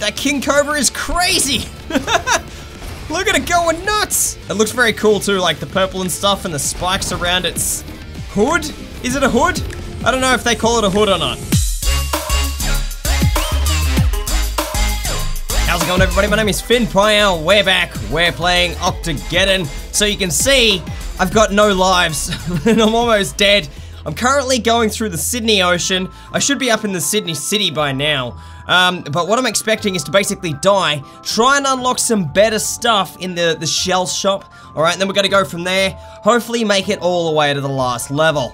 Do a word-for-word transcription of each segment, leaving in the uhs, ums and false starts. That King Cobra is crazy! Look at it going nuts! It looks very cool too, like the purple and stuff and the spikes around its hood? Is it a hood? I don't know if they call it a hood or not. How's it going, everybody? My name is Finn Pryor. We're back. We're playing Octogeddon. So you can see, I've got no lives and I'm almost dead. I'm currently going through the Sydney Ocean. I should be up in the Sydney City by now. Um, but what I'm expecting is to basically die, try and unlock some better stuff in the, the shell shop. Alright, and then we're gonna go from there, hopefully make it all the way to the last level.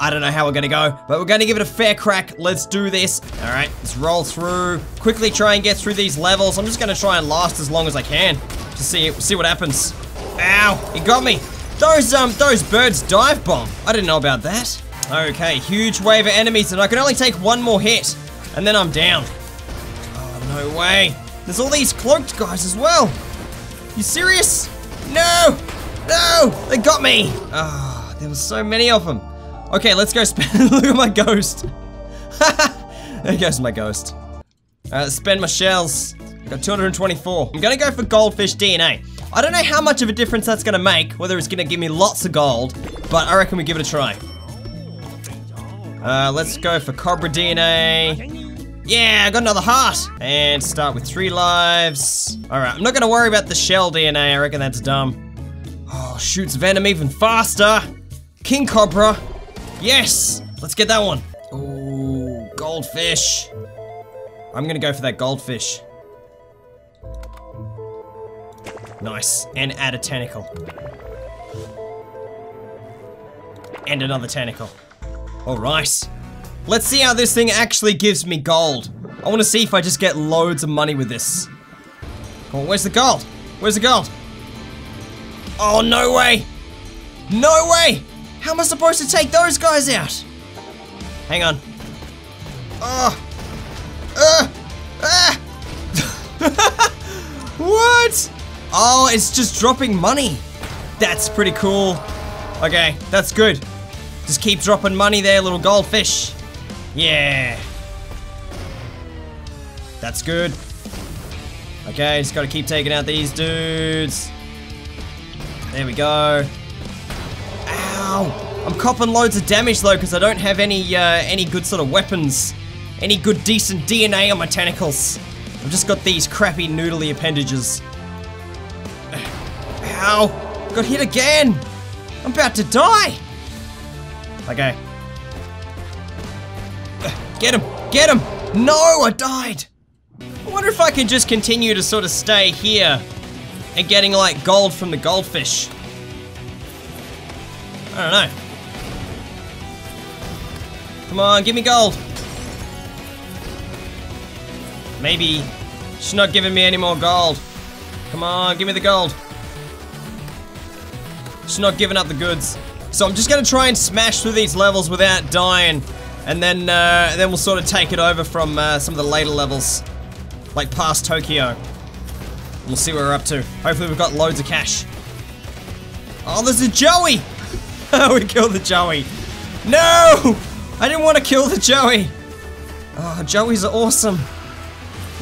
I don't know how we're gonna go, but we're gonna give it a fair crack. Let's do this. Alright, let's roll through, quickly try and get through these levels. I'm just gonna try and last as long as I can to see, see what happens. Ow, it got me. Those, um, those birds dive bomb. I didn't know about that. Okay, huge wave of enemies and I can only take one more hit. And then I'm down. Oh, no way. There's all these cloaked guys as well. You serious? No! No! They got me! Ah, oh, there were so many of them. Okay, let's go spend... Look at my ghost. There goes my ghost. Alright, let's spend my shells. I've got two hundred twenty-four. I'm gonna go for goldfish D N A. I don't know how much of a difference that's gonna make, whether it's gonna give me lots of gold, but I reckon we give it a try. Uh, let's go for Cobra D N A. Yeah, I got another heart. And start with three lives. All right, I'm not gonna worry about the shell D N A. I reckon that's dumb. Oh, shoots venom even faster. King Cobra. Yes, let's get that one. Ooh, goldfish. I'm gonna go for that goldfish. Nice, and add a tentacle. And another tentacle. All right. Let's see how this thing actually gives me gold. I want to see if I just get loads of money with this. Come on, where's the gold? Where's the gold? Oh, no way. No way. How am I supposed to take those guys out? Hang on. Oh. Uh. Ah. What? Oh, it's just dropping money. That's pretty cool. Okay, that's good. Just keep dropping money there, little goldfish. Yeah. That's good. Okay, just gotta keep taking out these dudes. There we go. Ow. I'm copping loads of damage though, because I don't have any uh, any good sort of weapons. Any good decent D N A on my tentacles. I've just got these crappy noodly appendages. Ow. Got hit again. I'm about to die. Okay. Get him! Get him! No, I died! I wonder if I can just continue to sort of stay here and getting, like, gold from the goldfish. I don't know. Come on, give me gold. Maybe she's not giving me any more gold. Come on, give me the gold. She's not giving up the goods. So I'm just gonna try and smash through these levels without dying. And then, uh, then we'll sort of take it over from uh, some of the later levels, like past Tokyo. We'll see what we're up to. Hopefully we've got loads of cash. Oh, there's a Joey! We killed the Joey. No! I didn't want to kill the Joey. Oh, Joeys are awesome.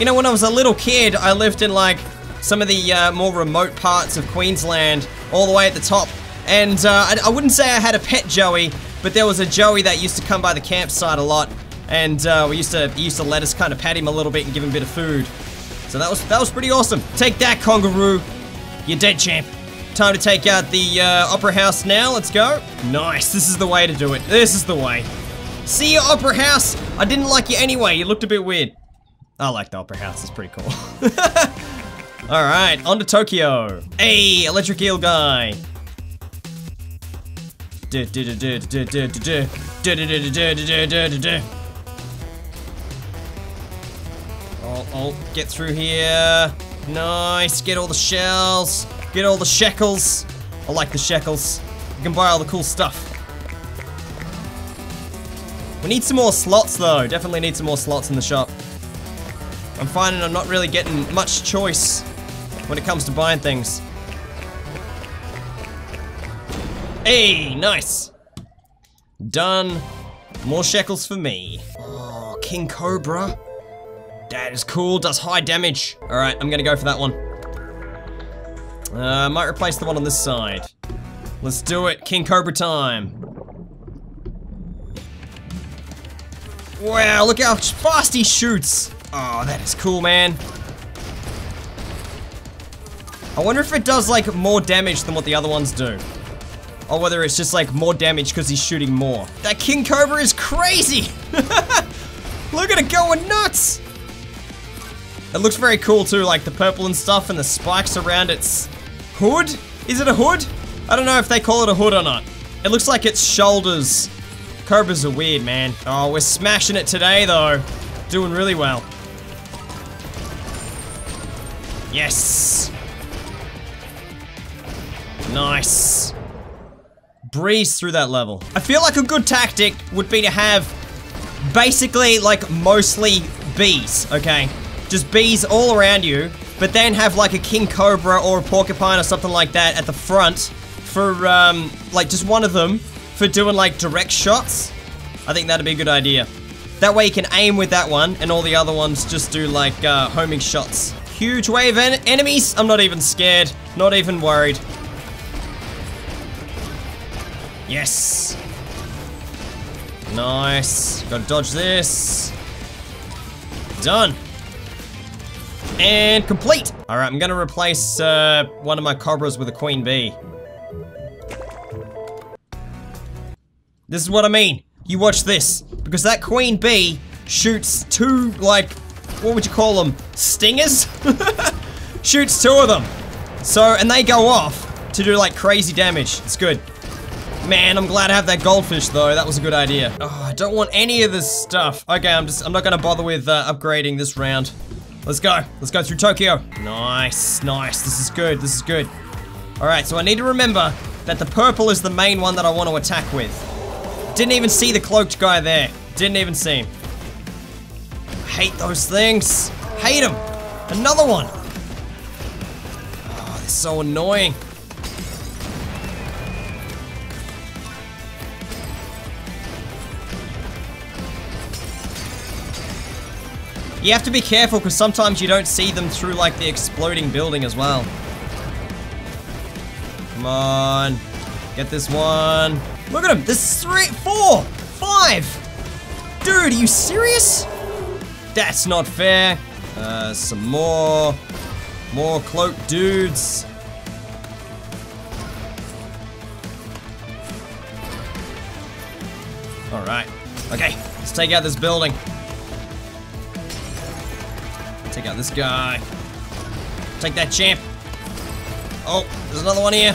You know, when I was a little kid, I lived in like some of the uh, more remote parts of Queensland, all the way at the top. And uh, I, I wouldn't say I had a pet Joey, but there was a Joey that used to come by the campsite a lot, and uh, we used to he used to let us kind of pat him a little bit and give him a bit of food. So that was that was pretty awesome. Take that, Kangaroo! You're dead, champ. Time to take out the uh, Opera House now. Let's go. Nice. This is the way to do it. This is the way. See you, Opera House. I didn't like you anyway. You looked a bit weird. I like the Opera House. It's pretty cool. All right, on to Tokyo. Hey, electric eel guy. Oh, oh, get through here. Nice, get all the shells. Get all the shekels. I like the shekels. You can buy all the cool stuff. We need some more slots though. Definitely need some more slots in the shop. I'm finding I'm not really getting much choice when it comes to buying things. Hey, nice. Done. More shekels for me. Oh, King Cobra. That is cool, does high damage. All right, I'm gonna go for that one. Uh, might replace the one on this side. Let's do it, King Cobra time. Wow, look how fast he shoots. Oh, that is cool, man. I wonder if it does like more damage than what the other ones do. Or whether it's just like more damage because he's shooting more. That King Cobra is crazy. Look at it going nuts. It looks very cool too, like the purple and stuff and the spikes around its hood. Is it a hood? I don't know if they call it a hood or not. It looks like its shoulders. Cobras are weird, man. Oh, we're smashing it today though. Doing really well. Yes. Nice. Breeze through that level. I feel like a good tactic would be to have basically like mostly bees, okay? Just bees all around you, but then have like a King Cobra or a porcupine or something like that at the front for um, like just one of them for doing like direct shots. I think that'd be a good idea. That way you can aim with that one and all the other ones just do like uh, homing shots. Huge wave en enemies. I'm not even scared, not even worried. Yes. Nice. Gotta dodge this. Done. And complete. All right, I'm gonna replace uh, one of my cobras with a queen bee. This is what I mean. You watch this, because that queen bee shoots two, like, what would you call them? Stingers? Shoots two of them. So, and they go off to do like crazy damage. It's good. Man, I'm glad I have that goldfish though. That was a good idea. Oh, I don't want any of this stuff. Okay, I'm just, I'm not gonna bother with uh, upgrading this round. Let's go. Let's go through Tokyo. Nice, nice. This is good, this is good. All right, so I need to remember that the purple is the main one that I want to attack with. Didn't even see the cloaked guy there. Didn't even see him. I hate those things. Hate him. Another one. Oh, they're so annoying. You have to be careful because sometimes you don't see them through like the exploding building as well. Come on. Get this one. Look at him. There's three, four, five. Dude, are you serious? That's not fair. Uh, some more. More cloaked dudes. All right. Okay. Let's take out this building. Take out this guy. Take that champ. Oh, there's another one here.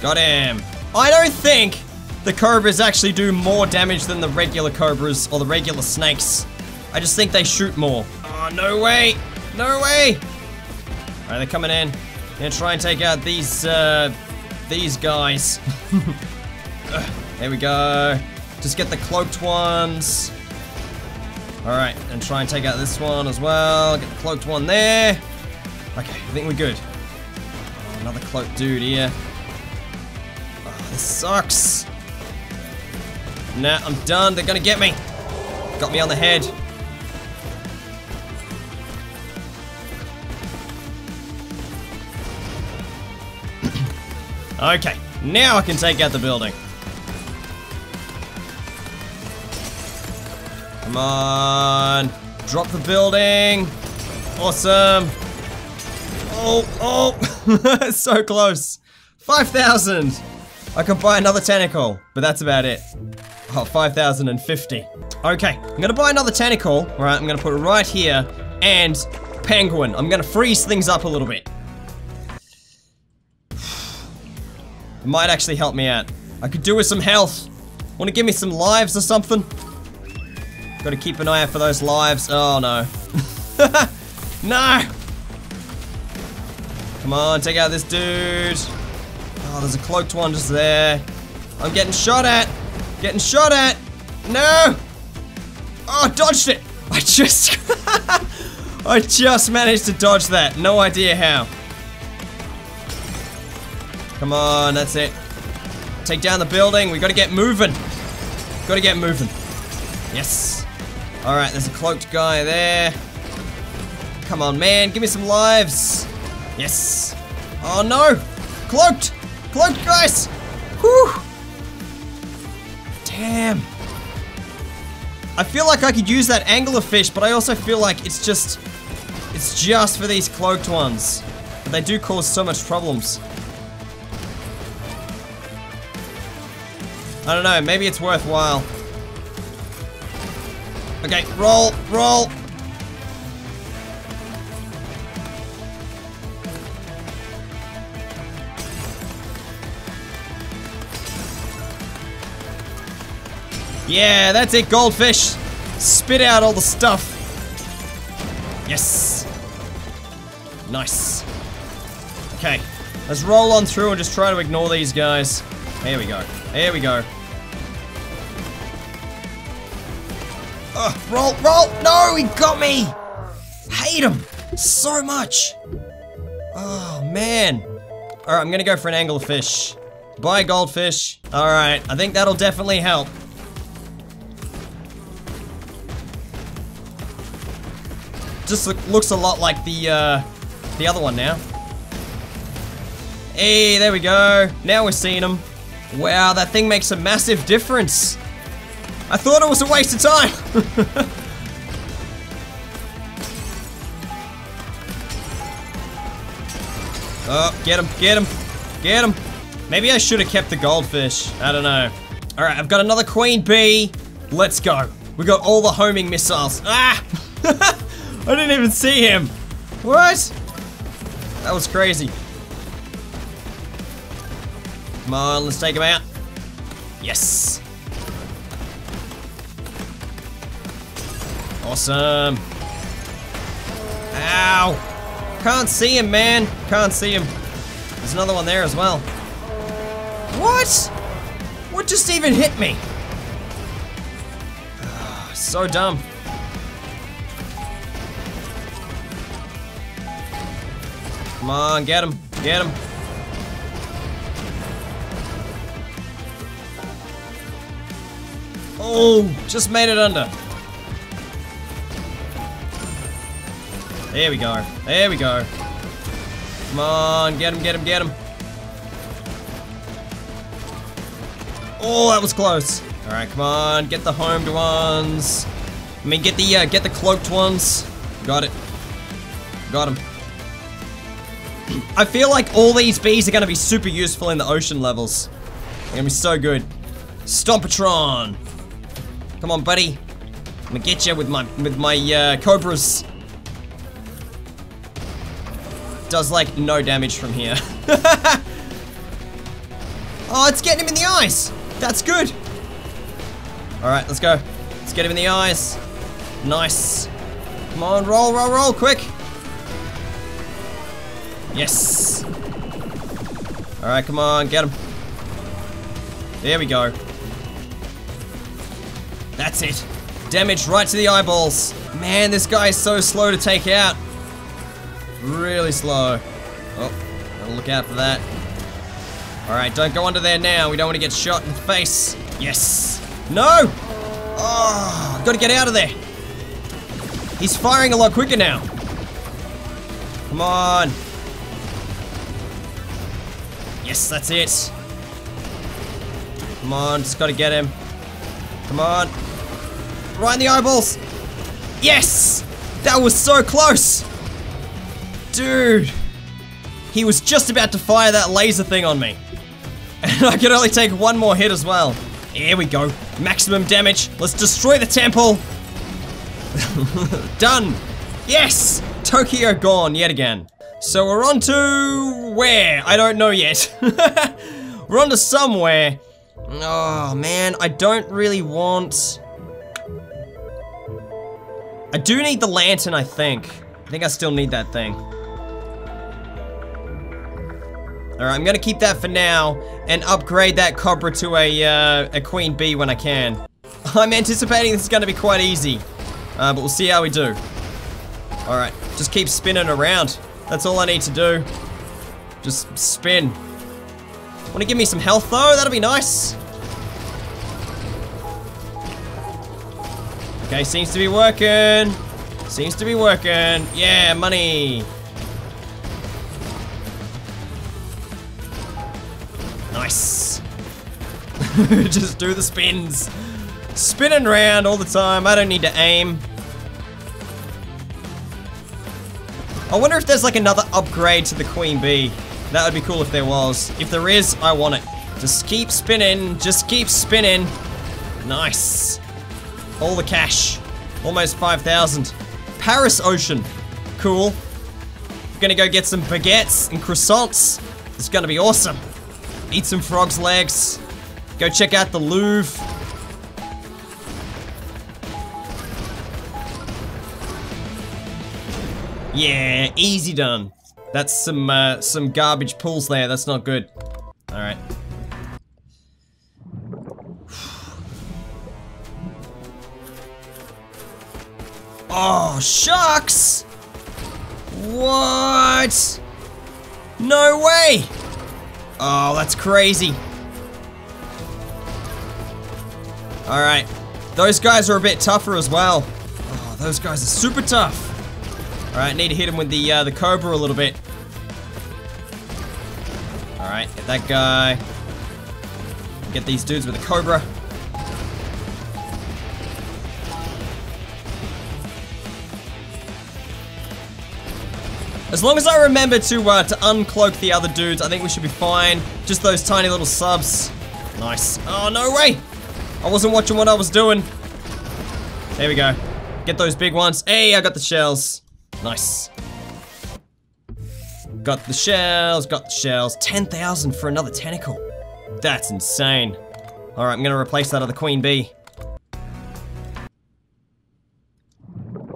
Got him. I don't think the cobras actually do more damage than the regular cobras or the regular snakes. I just think they shoot more. Oh, no way. No way. All right, they're coming in. I'm gonna try and take out these, uh, these guys. There we go. Just get the cloaked ones. All right, and try and take out this one as well. Get the cloaked one there. Okay, I think we're good. Oh, another cloaked dude here. Oh, this sucks. Nah, I'm done. They're gonna get me. Got me on the head. Okay, now I can take out the building. Come on. Drop the building. Awesome. Oh, oh. So close. five thousand. I can buy another tentacle, but that's about it. Oh, five thousand fifty. Okay, I'm gonna buy another tentacle. All right, I'm gonna put it right here. And penguin. I'm gonna freeze things up a little bit. It might actually help me out. I could do with some health. Want to give me some lives or something? Gotta keep an eye out for those lives. Oh, no. No! Come on, take out this dude. Oh, there's a cloaked one just there. I'm getting shot at. Getting shot at. No! Oh, dodged it. I just... I just managed to dodge that. No idea how. Come on, that's it. Take down the building. We gotta get moving. Gotta get moving. Yes. Alright, there's a cloaked guy there. Come on, man. Give me some lives. Yes. Oh, no. Cloaked. Cloaked, guys. Whew. Damn. I feel like I could use that anglerfish, but I also feel like it's just... It's just for these cloaked ones. But they do cause so much problems. I don't know. Maybe it's worthwhile. Okay, roll, roll. Yeah, that's it, goldfish. Spit out all the stuff. Yes. Nice. Okay, let's roll on through and just try to ignore these guys. There we go. There we go. Uh, roll, roll! No, he got me! Hate him so much! Oh, man. Alright, I'm gonna go for an anglerfish. Bye, goldfish. Alright, I think that'll definitely help. Just look, looks a lot like the, uh, the other one now. Hey, there we go. Now we're seeing him. Wow, that thing makes a massive difference. I thought it was a waste of time! Oh, get him, get him, get him. Maybe I should have kept the goldfish. I don't know. Alright, I've got another queen bee. Let's go. We got all the homing missiles. Ah! I didn't even see him. What? That was crazy. Come on, let's take him out. Yes. Awesome. Ow. Can't see him, man. Can't see him. There's another one there as well. What? What just even hit me? Oh, so dumb. Come on, get him. Get him. Oh, just made it under. There we go. There we go. Come on, get him, get him, get him. Oh, that was close. All right, come on, get the homed ones. I mean, get the uh, get the cloaked ones. Got it. Got him. I feel like all these bees are gonna be super useful in the ocean levels. They're gonna be so good. Stompatron. Come on, buddy. I'm gonna get you with my with my uh, cobras. Does like no damage from here. Oh, it's getting him in the eyes. That's good. All right, let's go. Let's get him in the eyes. Nice. Come on, roll, roll, roll, quick. Yes. All right, come on, get him. There we go. That's it. Damage right to the eyeballs. Man, this guy is so slow to take out. Really slow. Oh, gotta look out for that. Alright, don't go under there now. We don't want to get shot in the face. Yes. No! Oh, gotta get out of there. He's firing a lot quicker now. Come on. Yes, that's it. Come on, just gotta get him. Come on. Right in the eyeballs. Yes! That was so close! Dude, he was just about to fire that laser thing on me. And I could only take one more hit as well. Here we go. Maximum damage. Let's destroy the temple. Done. Yes. Tokyo gone yet again. So we're on to where? I don't know yet. We're on to somewhere. Oh, man. I don't really want... I do need the lantern, I think. I think I still need that thing. Alright, I'm gonna keep that for now and upgrade that Cobra to a, uh, a Queen Bee when I can. I'm anticipating this is gonna be quite easy, uh, but we'll see how we do. Alright, just keep spinning around. That's all I need to do. Just spin. Wanna give me some health though? That'll be nice. Okay, seems to be working. Seems to be working. Yeah, money. Nice. Just do the spins. Spinning around all the time. I don't need to aim. I wonder if there's like another upgrade to the Queen Bee. That would be cool if there was. If there is, I want it. Just keep spinning. Just keep spinning. Nice. All the cash. Almost five thousand. Paris Ocean. Cool. We're gonna go get some baguettes and croissants. It's gonna be awesome. Eat some frog's legs. Go check out the Louvre. Yeah, easy done. That's some uh, some garbage pools there. That's not good. All right. Oh, shucks! What? No way! Oh, that's crazy. All right. Those guys are a bit tougher as well. Oh, those guys are super tough. All right, need to hit him with the uh, the Cobra a little bit. All right, hit that guy. Get these dudes with the Cobra. As long as I remember to uh, to uncloak the other dudes, I think we should be fine. Just those tiny little subs. Nice. Oh, no way! I wasn't watching what I was doing. There we go. Get those big ones. Hey, I got the shells. Nice. Got the shells, got the shells. ten thousand for another tentacle. That's insane. All right, I'm gonna replace that other Queen Bee.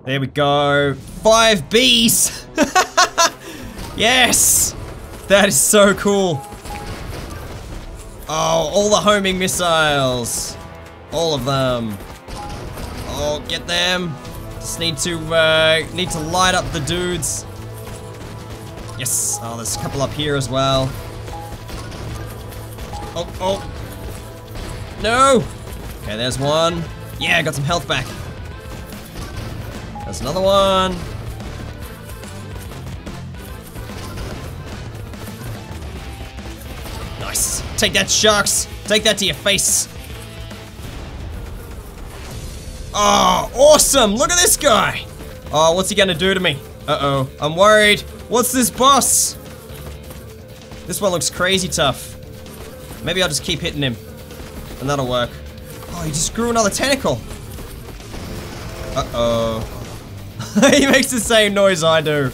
There we go. Five bees! Yes! That is so cool. Oh, all the homing missiles. All of them. Oh, get them. Just need to, uh, need to light up the dudes. Yes. Oh, there's a couple up here as well. Oh, oh. No! Okay, there's one. Yeah, I got some health back. There's another one. Nice. Take that, sharks. Take that to your face. Oh, awesome! Look at this guy! Oh, what's he gonna do to me? Uh-oh, I'm worried. What's this boss? This one looks crazy tough. Maybe I'll just keep hitting him. And that'll work. Oh, he just grew another tentacle. Uh-oh. He makes the same noise I do.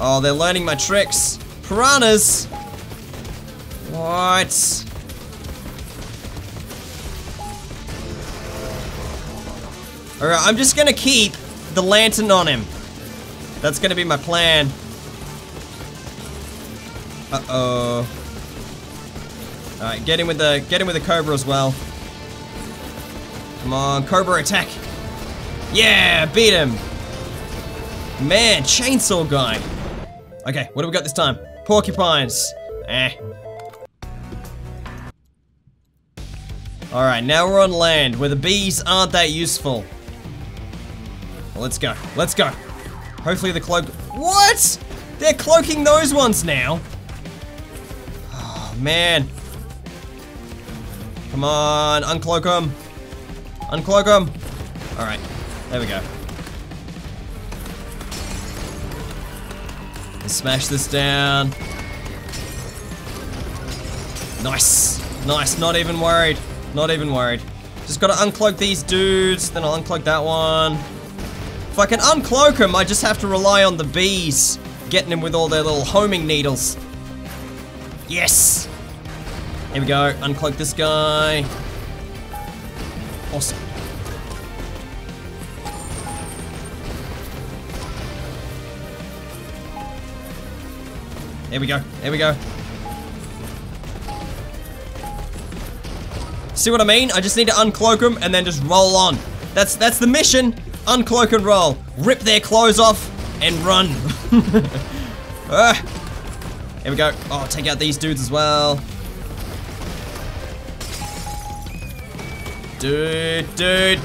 Oh, they're learning my tricks. Piranhas! What? Alright, I'm just gonna keep the lantern on him. That's gonna be my plan. Uh-oh. Alright, get him with the get him with the Cobra as well. Come on, Cobra attack. Yeah, beat him. Man, chainsaw guy. Okay, what do we got this time? Porcupines. Eh. Alright, now we're on land where the bees aren't that useful. Let's go. Let's go. Hopefully the cloak... What? They're cloaking those ones now. Oh, man. Come on. Uncloak them. Uncloak them. All right. There we go. Let's smash this down. Nice. Nice. Not even worried. Not even worried. Just got to uncloak these dudes. Then I'll uncloak that one. If I can uncloak him, I just have to rely on the bees getting him with all their little homing needles. Yes! Here we go, uncloak this guy. Awesome. There we go, there we go. See what I mean? I just need to uncloak him and then just roll on. That's, that's the mission. Uncloak and roll. Rip their clothes off and run. uh, here we go. Oh, take out these dudes as well. Dude, dude.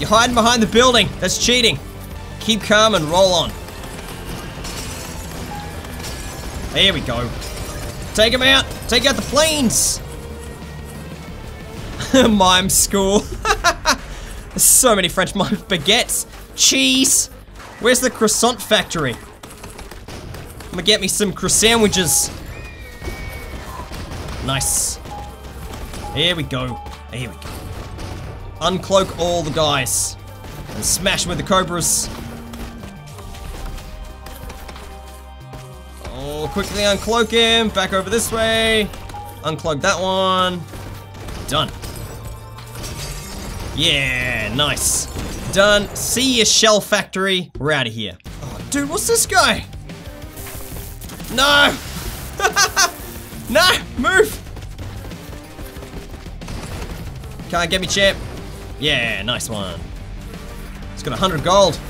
You're hiding behind the building. That's cheating. Keep calm and roll on. There we go. Take him out. Take out the planes. Mime school. There's so many French mime baguettes. Cheese. Where's the croissant factory? I'm gonna get me some croissant sandwiches. Nice. Here we go. Here we go. Uncloak all the guys. And smash them with the cobras. Oh, quickly uncloak him. Back over this way. Unclog that one. Done. Yeah, nice. Done. See your shell factory. We're out of here. Oh, dude, what's this guy? No! No! Move! Can't get me, champ. Yeah, nice one. It's got a hundred gold.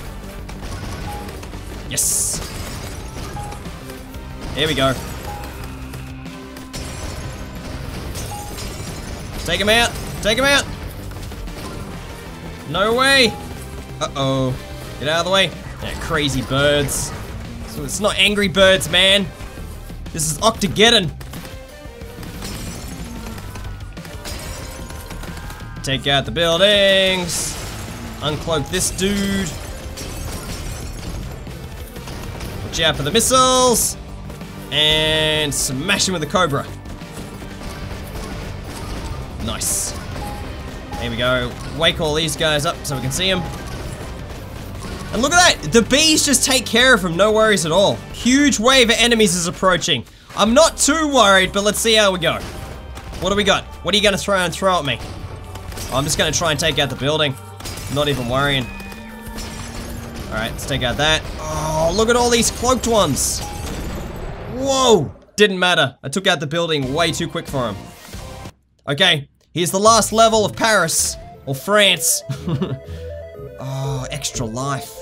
Yes. Here we go. Take him out. Take him out. No way. Uh-oh. Get out of the way. Yeah, crazy birds. So it's not Angry Birds, man. This is Octogeddon. Take out the buildings. Uncloak this dude. Watch out for the missiles. And smash him with a cobra. Nice. Here we go. Wake all these guys up so we can see them. And look at that! The bees just take care of them, no worries at all. Huge wave of enemies is approaching. I'm not too worried, but let's see how we go. What do we got? What are you gonna try and throw at me? Oh, I'm just gonna try and take out the building. I'm not even worrying. Alright, let's take out that. Oh, look at all these cloaked ones. Whoa! Didn't matter. I took out the building way too quick for him. Okay, here's the last level of Paris. Or France. Oh, extra life.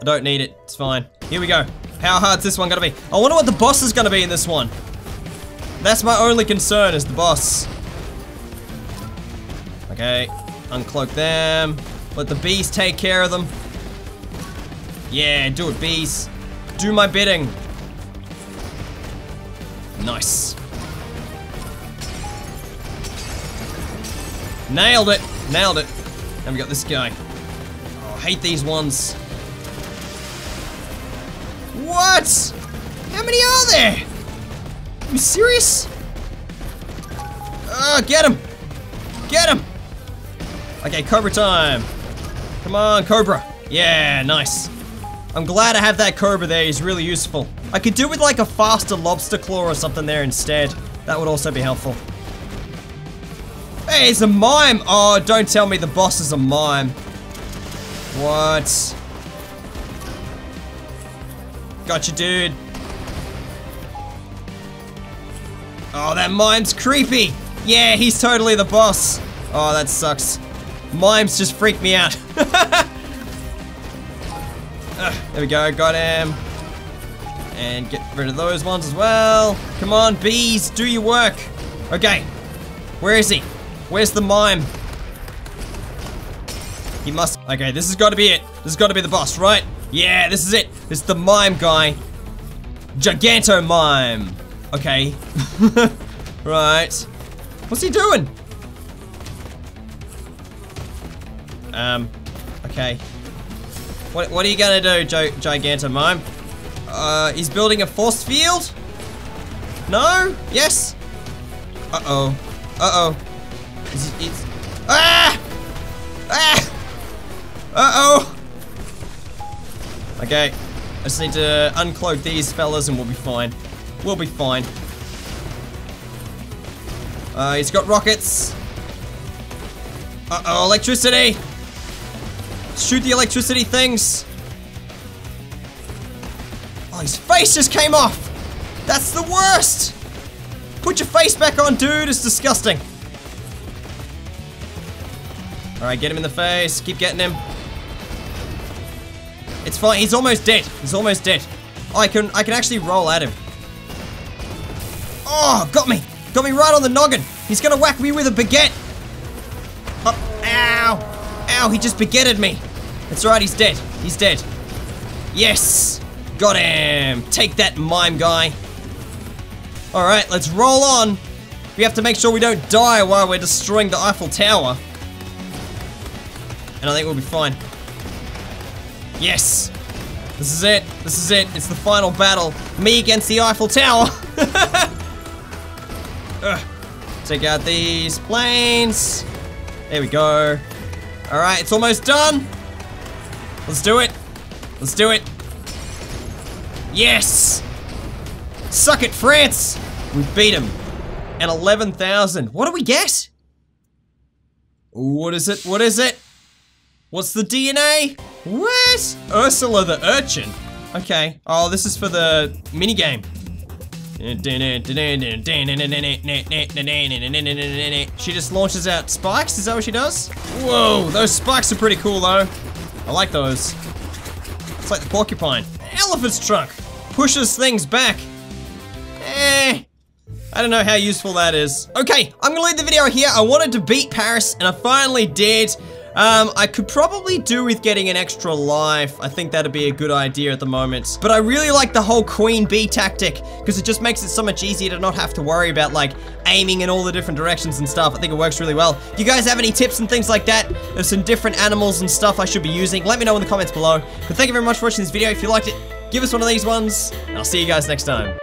I don't need it. It's fine. Here we go. How hard's this one gonna be? I wonder what the boss is gonna be in this one. That's my only concern is the boss. Okay. Uncloak them. Let the bees take care of them. Yeah, do it, bees. Do my bidding. Nice. Nailed it. Nailed it. And we got this guy. Oh, I hate these ones. What? How many are there? Are you serious? Oh, get him! Get him! Okay, Cobra time. Come on, Cobra. Yeah, nice. I'm glad I have that Cobra there. He's really useful. I could do with like a faster lobster claw or something there instead. That would also be helpful. Hey, it's a mime! Oh, don't tell me the boss is a mime. What? Gotcha, dude. Oh, that mime's creepy! Yeah, he's totally the boss. Oh, that sucks. Mimes just freak me out. uh, there we go, got him. And get rid of those ones as well. Come on, bees, do your work. Okay, where is he? Where's the mime? He must... Okay, this has got to be it. This has got to be the boss, right? Yeah, this is it. It's the mime guy. Giganto mime. Okay. Right. What's he doing? Um, okay. What, what are you going to do, Gi Giganto mime? Uh, he's building a force field? No? Yes? Uh-oh. Uh-oh. It's, it's, ah! Ah! Uh-oh! Okay. I just need to uncloak these fellas and we'll be fine. We'll be fine. Uh, he's got rockets. Uh-oh, electricity! Shoot the electricity things! Oh, his face just came off! That's the worst! Put your face back on, dude! It's disgusting. Alright, get him in the face. Keep getting him. It's fine. He's almost dead. He's almost dead. Oh, I can I can actually roll at him. Oh, got me. Got me right on the noggin. He's gonna whack me with a baguette. Oh, ow. Ow, he just baguetted me. That's right, he's dead. He's dead. Yes. Got him. Take that, mime guy. All right, let's roll on. We have to make sure we don't die while we're destroying the Eiffel Tower. And I think we'll be fine. Yes. This is it. This is it. It's the final battle. Me against the Eiffel Tower. Ugh. Take out these planes. There we go. All right, it's almost done. Let's do it. Let's do it. Yes. Suck it, France. We beat him. And eleven thousand. What do we get? What is it? What is it? What's the D N A? What? Ursula the Urchin. Okay. Oh, this is for the minigame. She just launches out spikes. Is that what she does? Whoa, those spikes are pretty cool, though. I like those. It's like the porcupine. Elephant's trunk pushes things back. Eh. I don't know how useful that is. Okay, I'm gonna leave the video here. I wanted to beat Paris, and I finally did. Um, I could probably do with getting an extra life. I think that'd be a good idea at the moment. But I really like the whole Queen Bee tactic, because it just makes it so much easier to not have to worry about, like, aiming in all the different directions and stuff. I think it works really well. If you guys have any tips and things like that, there's some different animals and stuff I should be using, let me know in the comments below. But thank you very much for watching this video. If you liked it, give us one of these ones, and I'll see you guys next time.